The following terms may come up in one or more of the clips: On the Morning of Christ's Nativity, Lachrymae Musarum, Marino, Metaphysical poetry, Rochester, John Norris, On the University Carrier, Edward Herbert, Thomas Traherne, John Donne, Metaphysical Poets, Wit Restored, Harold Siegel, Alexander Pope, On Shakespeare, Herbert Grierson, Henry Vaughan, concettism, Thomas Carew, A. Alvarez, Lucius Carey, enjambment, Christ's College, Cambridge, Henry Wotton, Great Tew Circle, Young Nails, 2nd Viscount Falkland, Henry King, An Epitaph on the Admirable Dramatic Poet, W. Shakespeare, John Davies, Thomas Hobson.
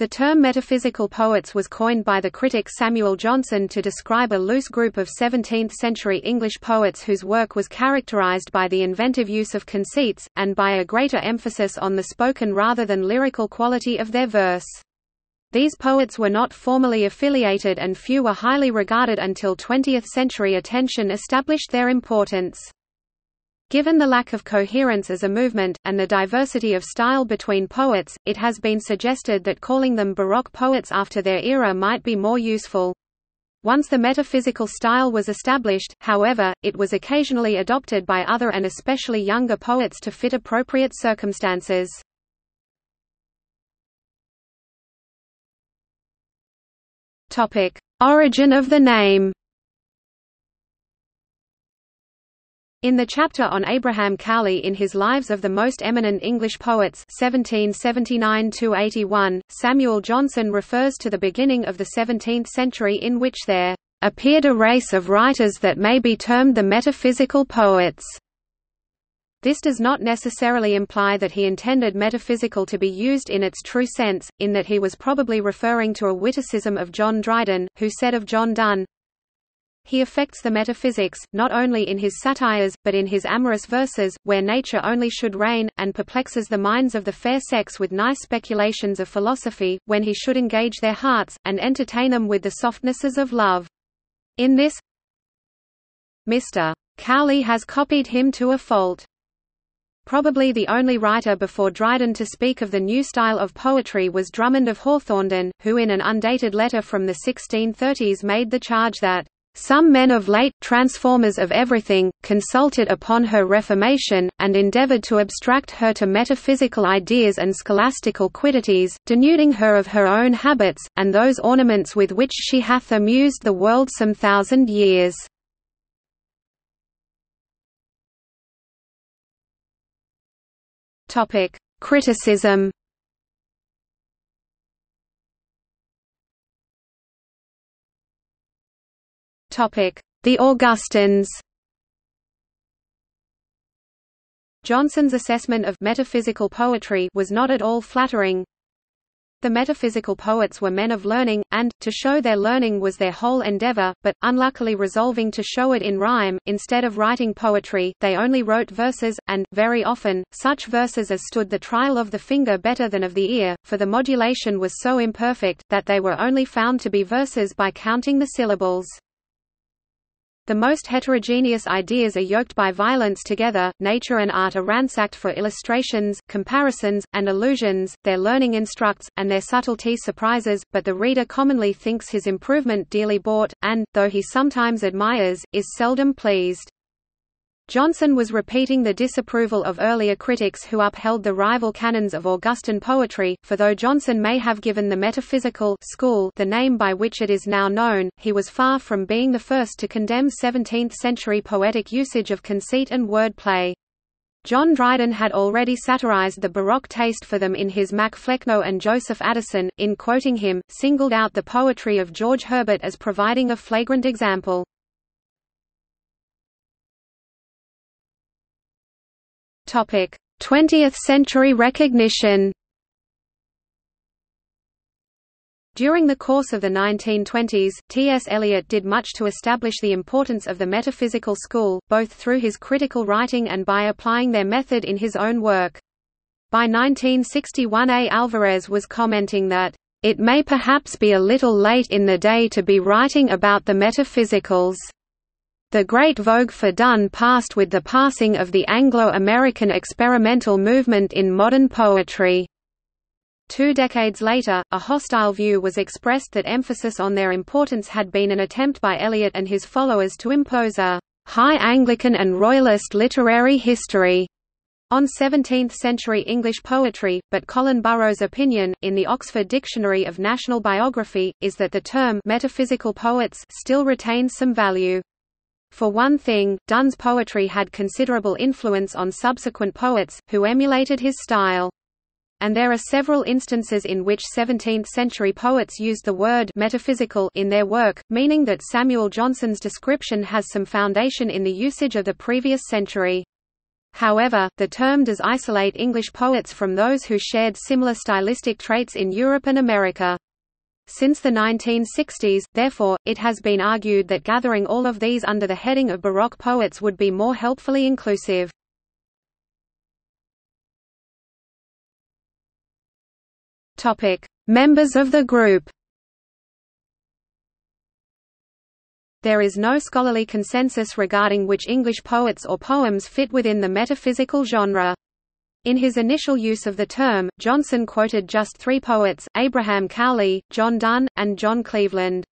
The term metaphysical poets was coined by the critic Samuel Johnson to describe a loose group of 17th-century English poets whose work was characterized by the inventive use of conceits, and by a greater emphasis on the spoken rather than lyrical quality of their verse. These poets were not formally affiliated and few were highly regarded until 20th-century attention established their importance. Given the lack of coherence as a movement, and the diversity of style between poets, it has been suggested that calling them Baroque poets after their era might be more useful. Once the metaphysical style was established, however, it was occasionally adopted by other and especially younger poets to fit appropriate circumstances. Topic: Origin of the name. In the chapter on Abraham Cowley in his Lives of the Most Eminent English Poets 1779–81, Samuel Johnson refers to the beginning of the 17th century in which there "appeared a race of writers that may be termed the metaphysical poets." This does not necessarily imply that he intended metaphysical to be used in its true sense, in that he was probably referring to a witticism of John Dryden, who said of John Donne, "He affects the metaphysics, not only in his satires, but in his amorous verses, where nature only should reign, and perplexes the minds of the fair sex with nice speculations of philosophy, when he should engage their hearts, and entertain them with the softnesses of love." In this, Mr. Cowley has copied him to a fault. Probably the only writer before Dryden to speak of the new style of poetry was Drummond of Hawthornden, who in an undated letter from the 1630s made the charge that "some men of late, transformers of everything, consulted upon her reformation, and endeavoured to abstract her to metaphysical ideas and scholastical quiddities, denuding her of her own habits, and those ornaments with which she hath amused the world some thousand years." Criticism. The Augustans. Johnson's assessment of metaphysical poetry was not at all flattering. The metaphysical poets were men of learning, and, to show their learning was their whole endeavour, but, unluckily resolving to show it in rhyme, instead of writing poetry, they only wrote verses, and, very often, such verses as stood the trial of the finger better than of the ear, for the modulation was so imperfect, that they were only found to be verses by counting the syllables. The most heterogeneous ideas are yoked by violence together, nature and art are ransacked for illustrations, comparisons, and allusions, their learning instructs, and their subtlety surprises, but the reader commonly thinks his improvement dearly bought, and, though he sometimes admires, is seldom pleased. Johnson was repeating the disapproval of earlier critics who upheld the rival canons of Augustan poetry, for though Johnson may have given the metaphysical school the name by which it is now known, he was far from being the first to condemn 17th-century poetic usage of conceit and wordplay. John Dryden had already satirized the Baroque taste for them in his Mac Flecknoe, and Joseph Addison, in quoting him, singled out the poetry of George Herbert as providing a flagrant example. Topic: 20th century recognition. During the course of the 1920s, T. S. Eliot did much to establish the importance of the metaphysical school, both through his critical writing and by applying their method in his own work. By 1961, A. Alvarez was commenting that, "It may perhaps be a little late in the day to be writing about the metaphysicals. The great vogue for Donne passed with the passing of the Anglo-American experimental movement in modern poetry." 2 decades later, a hostile view was expressed that emphasis on their importance had been an attempt by Eliot and his followers to impose a high Anglican and royalist literary history on 17th-century English poetry, but Colin Burrow's opinion, in the Oxford Dictionary of National Biography, is that the term metaphysical poets still retains some value. For one thing, Donne's poetry had considerable influence on subsequent poets, who emulated his style. And there are several instances in which 17th-century poets used the word «metaphysical» in their work, meaning that Samuel Johnson's description has some foundation in the usage of the previous century. However, the term does isolate English poets from those who shared similar stylistic traits in Europe and America. Since the 1960s, therefore, it has been argued that gathering all of these under the heading of Baroque poets would be more helpfully inclusive. Members of the group. There is no scholarly consensus regarding which English poets or poems fit within the metaphysical genre. In his initial use of the term, Johnson quoted just three poets, Abraham Cowley, John Donne, and John Cleveland.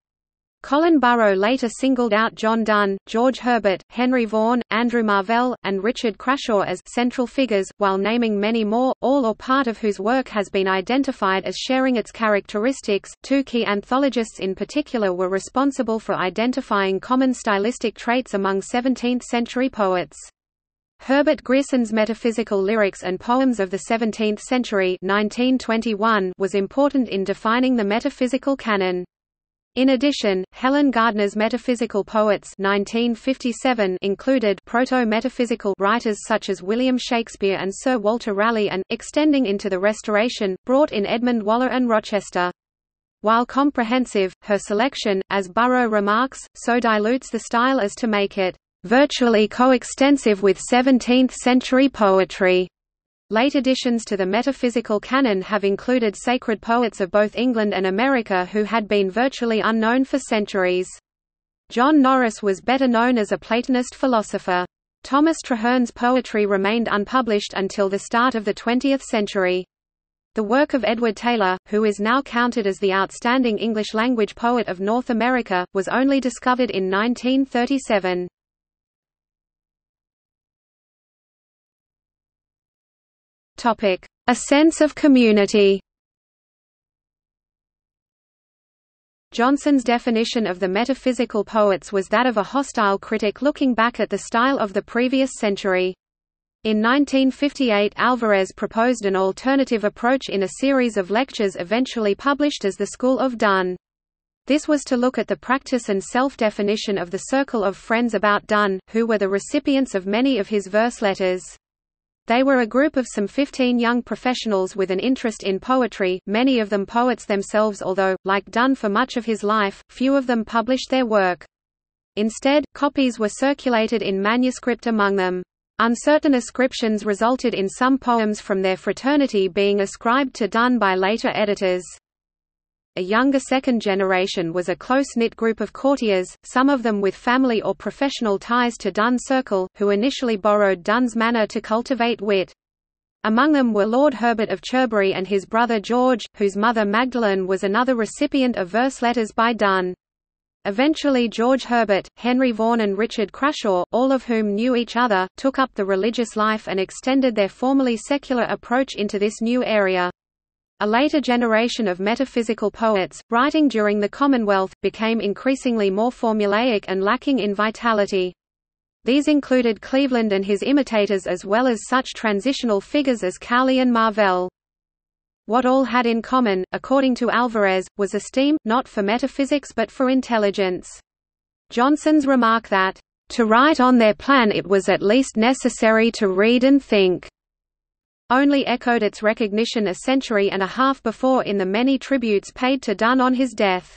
Colin Burrow later singled out John Donne, George Herbert, Henry Vaughan, Andrew Marvell, and Richard Crashaw as central figures, while naming many more, all or part of whose work has been identified as sharing its characteristics. Two key anthologists in particular were responsible for identifying common stylistic traits among 17th-century poets. Herbert Grierson's Metaphysical Lyrics and Poems of the 17th Century (1921) was important in defining the metaphysical canon. In addition, Helen Gardner's Metaphysical Poets (1957) included proto-metaphysical writers such as William Shakespeare and Sir Walter Raleigh and, extending into the Restoration, brought in Edmund Waller and Rochester. While comprehensive, her selection, as Burrow remarks, so dilutes the style as to make it virtually coextensive with 17th-century poetry. Late additions to the metaphysical canon have included sacred poets of both England and America who had been virtually unknown for centuries. John Norris was better known as a Platonist philosopher. Thomas Traherne's poetry remained unpublished until the start of the 20th century. The work of Edward Taylor, who is now counted as the outstanding English-language poet of North America, was only discovered in 1937. A sense of community. Johnson's definition of the metaphysical poets was that of a hostile critic looking back at the style of the previous century. In 1958, Alvarez proposed an alternative approach in a series of lectures eventually published as The School of Donne. This was to look at the practice and self-definition of the circle of friends about Donne, who were the recipients of many of his verse letters. They were a group of some 15 young professionals with an interest in poetry, many of them poets themselves although, like Donne for much of his life, few of them published their work. Instead, copies were circulated in manuscript among them. Uncertain ascriptions resulted in some poems from their fraternity being ascribed to Donne by later editors. A younger second generation was a close-knit group of courtiers, some of them with family or professional ties to Donne Circle, who initially borrowed Donne's manner to cultivate wit. Among them were Lord Herbert of Cherbury and his brother George, whose mother Magdalen was another recipient of verse letters by Donne. Eventually George Herbert, Henry Vaughan and Richard Crashaw, all of whom knew each other, took up the religious life and extended their formerly secular approach into this new area. A later generation of metaphysical poets, writing during the Commonwealth, became increasingly more formulaic and lacking in vitality. These included Cleveland and his imitators as well as such transitional figures as Cowley and Marvell. What all had in common, according to Alvarez, was esteem, not for metaphysics but for intelligence. Johnson's remark that, "To write on their plan it was at least necessary to read and think," only echoed its recognition a century and a half before in the many tributes paid to Donne on his death.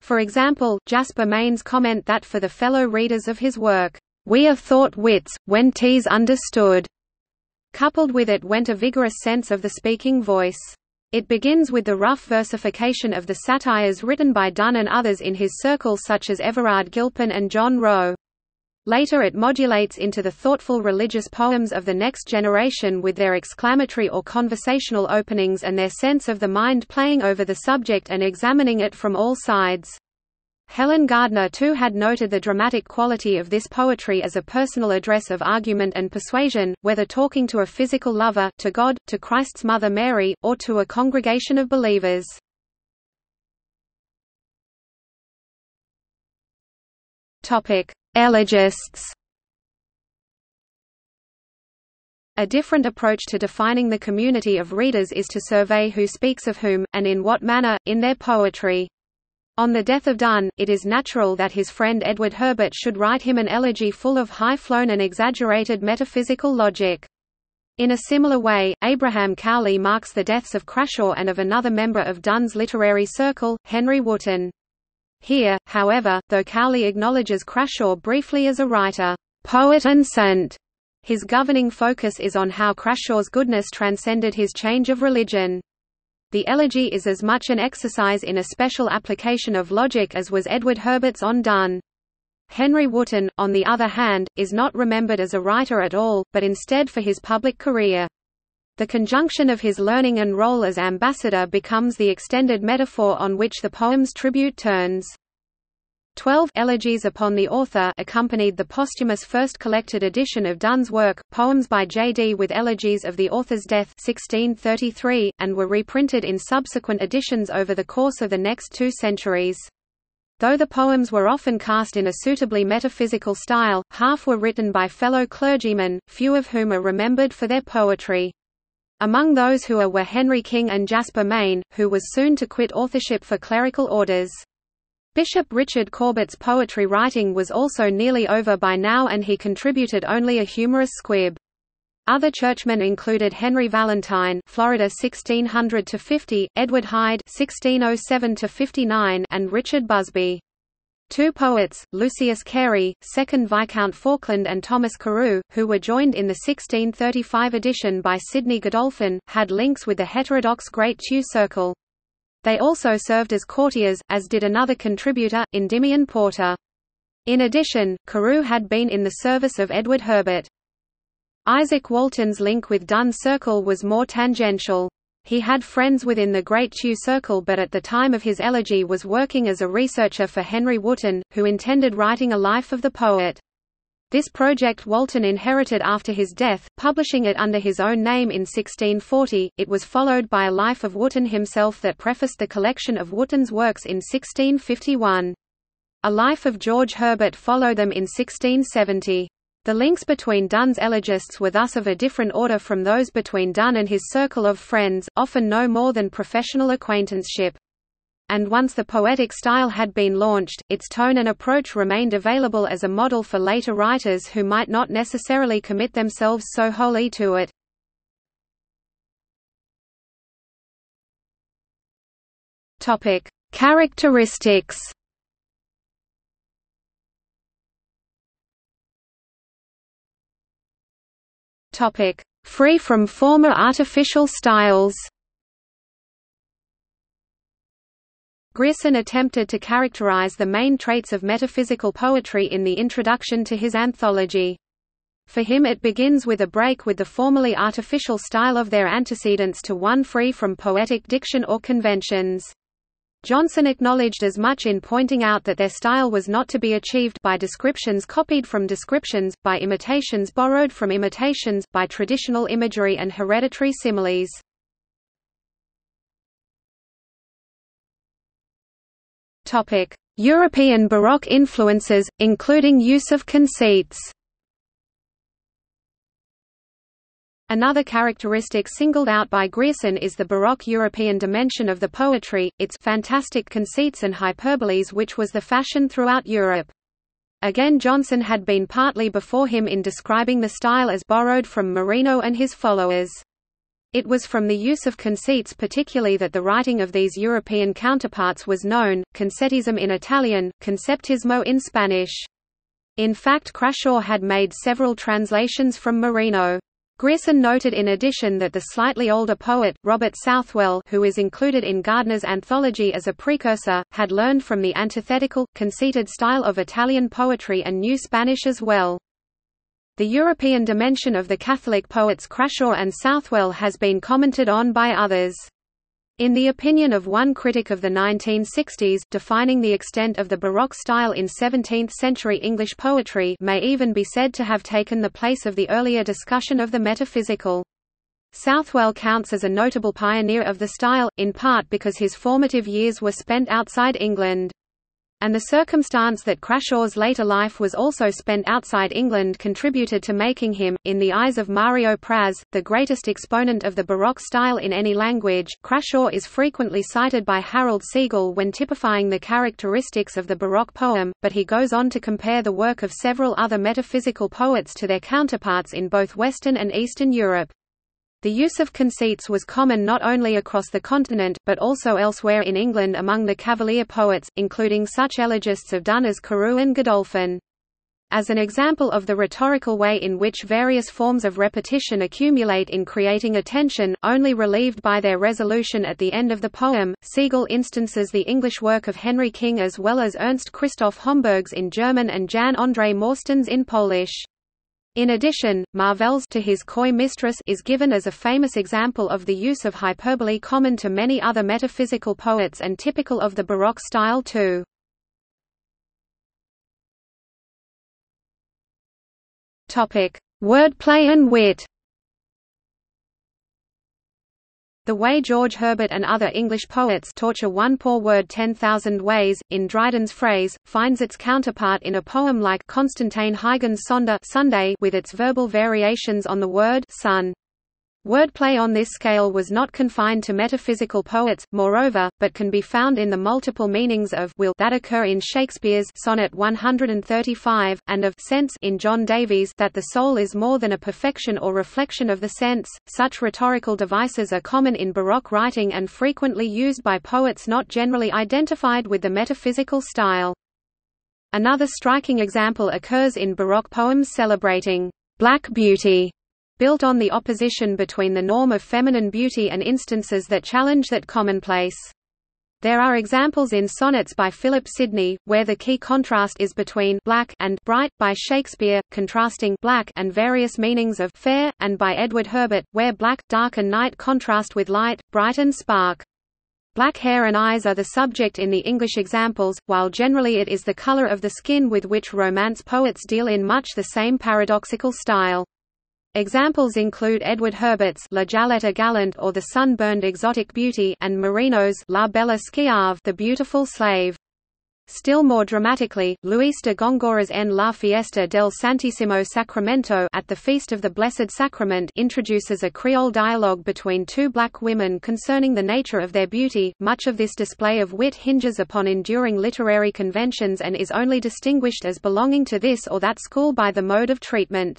For example, Jasper Main's comment that for the fellow readers of his work, "We are thought wits, when T's understood." Coupled with it went a vigorous sense of the speaking voice. It begins with the rough versification of the satires written by Donne and others in his circle such as Everard Gilpin and John Rowe. Later it modulates into the thoughtful religious poems of the next generation with their exclamatory or conversational openings and their sense of the mind playing over the subject and examining it from all sides. Helen Gardner too had noted the dramatic quality of this poetry as a personal address of argument and persuasion, whether talking to a physical lover, to God, to Christ's Mother Mary, or to a congregation of believers. Elegists. A different approach to defining the community of readers is to survey who speaks of whom, and in what manner, in their poetry. On the death of Donne, it is natural that his friend Edward Herbert should write him an elegy full of high-flown and exaggerated metaphysical logic. In a similar way, Abraham Cowley marks the deaths of Crashaw and of another member of Donne's literary circle, Henry Wotton. Here, however, though Cowley acknowledges Crashaw briefly as a writer, poet and saint, his governing focus is on how Crashaw's goodness transcended his change of religion. The elegy is as much an exercise in a special application of logic as was Edward Herbert's on Donne. Henry Wotton, on the other hand, is not remembered as a writer at all, but instead for his public career. The conjunction of his learning and role as ambassador becomes the extended metaphor on which the poem's tribute turns. 12 elegies upon the author accompanied the posthumous first collected edition of Donne's work, Poems by J.D. with Elegies of the Author's Death 1633, and were reprinted in subsequent editions over the course of the next 2 centuries. Though the poems were often cast in a suitably metaphysical style, half were written by fellow clergymen, few of whom are remembered for their poetry. Among those who were Henry King and Jasper Mayne, who was soon to quit authorship for clerical orders. Bishop Richard Corbett's poetry writing was also nearly over by now, and he contributed only a humorous squib. Other churchmen included Henry Valentine (Florida 1600–50), Edward Hyde (1607–59), and Richard Busby. 2 poets, Lucius Carey, 2nd Viscount Falkland, and Thomas Carew, who were joined in the 1635 edition by Sidney Godolphin, had links with the heterodox Great Tew Circle. They also served as courtiers, as did another contributor, Endymion Porter. In addition, Carew had been in the service of Edward Herbert. Isaac Walton's link with Donne's circle was more tangential. He had friends within the Great Tew Circle, but at the time of his elegy was working as a researcher for Henry Wotton, who intended writing a life of the poet. This project Walton inherited after his death, publishing it under his own name in 1640. It was followed by a life of Wotton himself that prefaced the collection of Wotton's works in 1651. A life of George Herbert followed them in 1670. The links between Donne's elegists were thus of a different order from those between Donne and his circle of friends, often no more than professional acquaintanceship. And once the poetic style had been launched, its tone and approach remained available as a model for later writers who might not necessarily commit themselves so wholly to it. Topic: Characteristics. Free from former artificial styles. Grierson attempted to characterize the main traits of metaphysical poetry in the introduction to his anthology. For him it begins with a break with the formerly artificial style of their antecedents to one free from poetic diction or conventions. Johnson acknowledged as much in pointing out that their style was not to be achieved by descriptions copied from descriptions, by imitations borrowed from imitations, by traditional imagery and hereditary similes. Topic: European Baroque influences, including use of conceits. Another characteristic singled out by Grierson is the Baroque European dimension of the poetry, its fantastic conceits and hyperboles, which was the fashion throughout Europe. Again, Johnson had been partly before him in describing the style as borrowed from Marino and his followers. It was from the use of conceits particularly that the writing of these European counterparts was known, concettism in Italian, conceptismo in Spanish. In fact, Crashaw had made several translations from Marino. Grierson noted in addition that the slightly older poet, Robert Southwell, who is included in Gardner's anthology as a precursor, had learned from the antithetical, conceited style of Italian poetry and knew Spanish as well. The European dimension of the Catholic poets Crashaw and Southwell has been commented on by others. In the opinion of one critic of the 1960s, defining the extent of the Baroque style in 17th-century English poetry may even be said to have taken the place of the earlier discussion of the metaphysical. Southwell counts as a notable pioneer of the style, in part because his formative years were spent outside England. and the circumstance that Crashaw's later life was also spent outside England contributed to making him, in the eyes of Mario Praz, the greatest exponent of the Baroque style in any language. Crashaw is frequently cited by Harold Siegel when typifying the characteristics of the Baroque poem, but he goes on to compare the work of several other metaphysical poets to their counterparts in both Western and Eastern Europe. The use of conceits was common not only across the continent, but also elsewhere in England among the Cavalier poets, including such elegiasts of Donne as Carew and Godolphin. As an example of the rhetorical way in which various forms of repetition accumulate in creating a tension, only relieved by their resolution at the end of the poem, Siegel instances the English work of Henry King as well as Ernst Christoph Homburg's in German and Jan Andrzej Morsten's in Polish. In addition, Marvell's To His Coy Mistress is given as a famous example of the use of hyperbole common to many other metaphysical poets and typical of the Baroque style too. Wordplay and wit. The way George Herbert and other English poets torture one poor word 10,000 ways, in Dryden's phrase, finds its counterpart in a poem like Constantine Huygens' Sonder Sunday with its verbal variations on the word sun. Wordplay on this scale was not confined to metaphysical poets, moreover, but can be found in the multiple meanings of will that occur in Shakespeare's Sonnet 135, and of sense in John Davies' that the soul is more than a perfection or reflection of the sense. Such rhetorical devices are common in Baroque writing and frequently used by poets not generally identified with the metaphysical style. Another striking example occurs in Baroque poems celebrating Black Beauty, built on the opposition between the norm of feminine beauty and instances that challenge that commonplace. There are examples in sonnets by Philip Sidney, where the key contrast is between black and bright, by Shakespeare, contrasting black and various meanings of fair, and by Edward Herbert, where black, dark and night contrast with light, bright and spark. Black hair and eyes are the subject in the English examples, while generally it is the color of the skin with which Romance poets deal in much the same paradoxical style. Examples include Edward Herbert's La Galette Galante or The Sun-Burned Exotic Beauty and Marino's La Bella Schiave, The Beautiful Slave. Still more dramatically, Luis de Gongora's En la Fiesta del Santissimo Sacramento, At the Feast of the Blessed Sacrament, introduces a Creole dialogue between two black women concerning the nature of their beauty. Much of this display of wit hinges upon enduring literary conventions and is only distinguished as belonging to this or that school by the mode of treatment.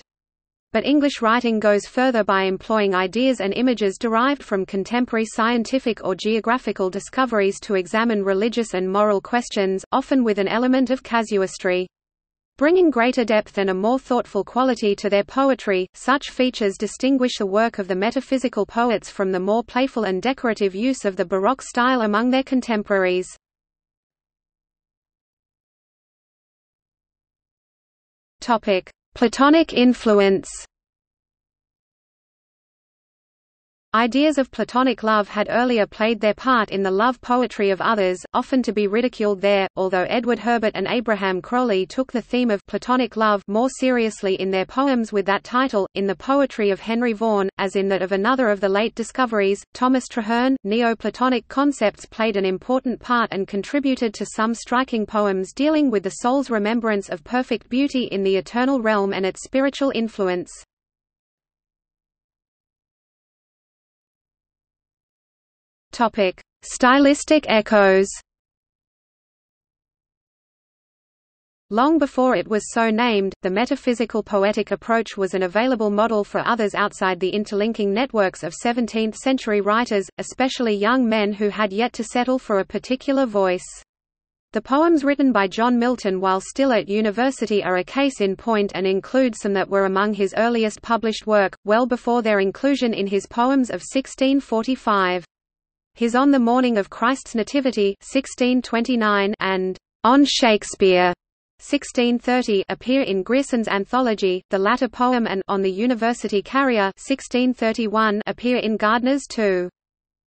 But English writing goes further by employing ideas and images derived from contemporary scientific or geographical discoveries to examine religious and moral questions, often with an element of casuistry. Bringing greater depth and a more thoughtful quality to their poetry, such features distinguish the work of the metaphysical poets from the more playful and decorative use of the Baroque style among their contemporaries. Platonic influence. Ideas of Platonic love had earlier played their part in the love poetry of others, often to be ridiculed there, although Edward Herbert and Abraham Cowley took the theme of Platonic love more seriously in their poems with that title, in the poetry of Henry Vaughan, as in that of another of the late discoveries, Thomas Traherne. Neoplatonic concepts played an important part and contributed to some striking poems dealing with the soul's remembrance of perfect beauty in the eternal realm and its spiritual influence. Stylistic echoes. Long before it was so named, the metaphysical poetic approach was an available model for others outside the interlinking networks of 17th-century writers, especially young men who had yet to settle for a particular voice. The poems written by John Milton while still at university are a case in point and include some that were among his earliest published work, well before their inclusion in his poems of 1645. His On the Morning of Christ's Nativity 1629 and On Shakespeare 1630 appear in Grierson's anthology, the latter poem, and On the University Carrier 1631 appear in Gardner's too.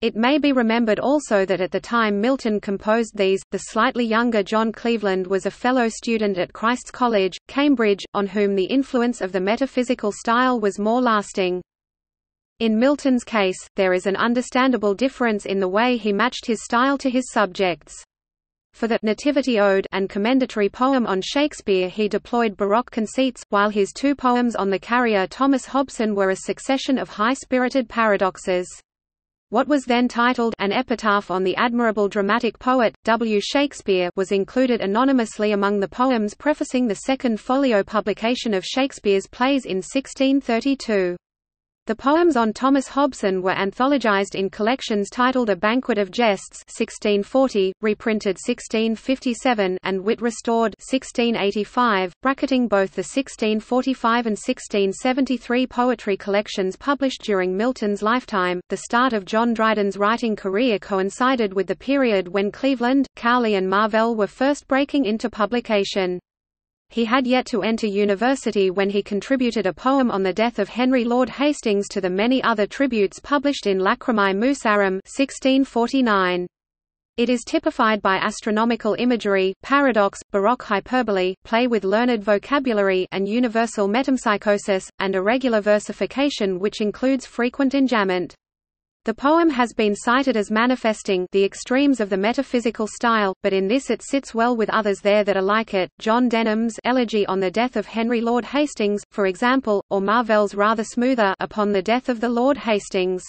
It may be remembered also that at the time Milton composed these, the slightly younger John Cleveland was a fellow student at Christ's College, Cambridge, on whom the influence of the metaphysical style was more lasting. In Milton's case, there is an understandable difference in the way he matched his style to his subjects. For the Nativity Ode and commendatory poem on Shakespeare he deployed Baroque conceits, while his two poems on the carrier Thomas Hobson were a succession of high-spirited paradoxes. What was then titled An Epitaph on the Admirable Dramatic Poet, W. Shakespeare, was included anonymously among the poems prefacing the Second Folio publication of Shakespeare's plays in 1632. The poems on Thomas Hobson were anthologized in collections titled A Banquet of Jests 1640, reprinted 1657, and Wit Restored 1685, bracketing both the 1645 and 1673 poetry collections published during Milton's lifetime. The start of John Dryden's writing career coincided with the period when Cleveland, Cowley and Marvell were first breaking into publication. He had yet to enter university when he contributed a poem on the death of Henry Lord Hastings to the many other tributes published in Lachrymae Musarum 1649. It is typified by astronomical imagery, paradox, Baroque hyperbole, play with learned vocabulary and universal metempsychosis, and irregular versification which includes frequent enjambment. The poem has been cited as manifesting the extremes of the metaphysical style, but in this it sits well with others there that are like it, John Denham's Elegy on the Death of Henry Lord Hastings, for example, or Marvell's rather smoother Upon the Death of the Lord Hastings.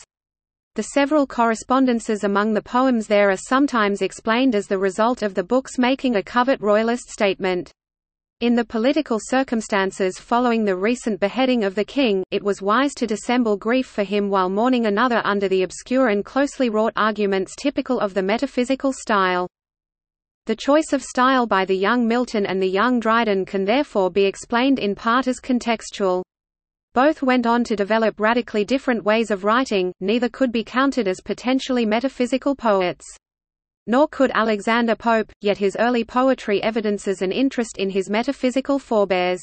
The several correspondences among the poems there are sometimes explained as the result of the book's making a covert royalist statement. In the political circumstances following the recent beheading of the king, it was wise to dissemble grief for him while mourning another under the obscure and closely wrought arguments typical of the metaphysical style. The choice of style by the young Milton and the young Dryden can therefore be explained in part as contextual. Both went on to develop radically different ways of writing, neither could be counted as potentially metaphysical poets. Nor could Alexander Pope, yet his early poetry evidences an interest in his metaphysical forebears.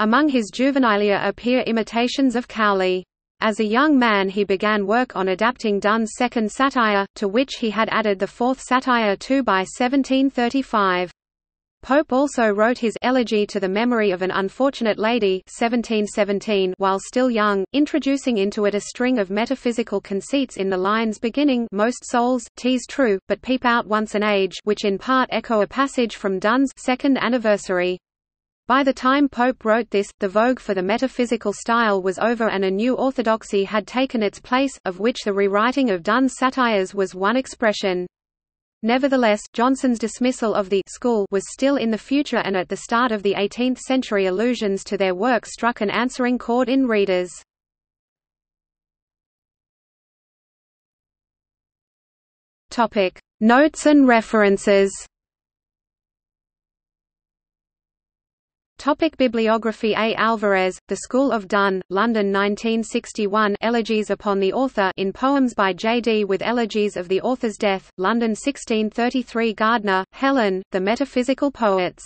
Among his juvenilia appear imitations of Cowley. As a young man he began work on adapting Donne's second satire, to which he had added the fourth satire too by 1735. Pope also wrote his Elegy to the Memory of an Unfortunate Lady 1717 while still young, introducing into it a string of metaphysical conceits in the lines beginning "Most souls, 'tis true, but peep out once an age," which in part echo a passage from Donne's Second Anniversary. By the time Pope wrote this, the vogue for the metaphysical style was over and a new orthodoxy had taken its place, of which the rewriting of Donne's satires was one expression. Nevertheless, Johnson's dismissal of the «school» was still in the future, and at the start of the 18th century allusions to their work struck an answering chord in readers. Notes and references. Bibliography. A. Alvarez, The School of Donne, London 1961. Elegies upon the Author in Poems by J. D. with Elegies of the Author's Death, London 1633. Gardner, Helen, The Metaphysical Poets.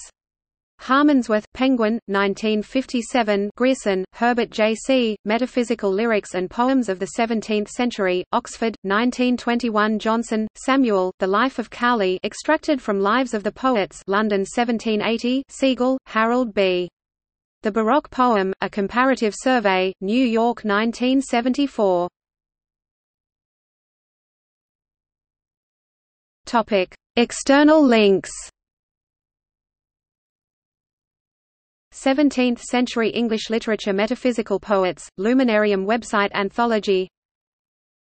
Harmansworth, Penguin, 1957. Grierson, Herbert J. C., Metaphysical Lyrics and Poems of the 17th Century, Oxford, 1921. Johnson, Samuel, The Life of Cowley extracted from Lives of the Poets, London 1780. Siegel, Harold B. The Baroque Poem, A Comparative Survey, New York 1974. External links. 17th-century English literature. Metaphysical poets, Luminarium website anthology.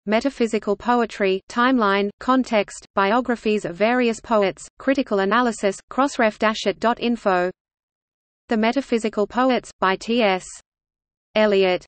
Metaphysical poetry, timeline, context, biographies of various poets, critical analysis, crossref-it.info. The Metaphysical Poets, by T. S. Eliot.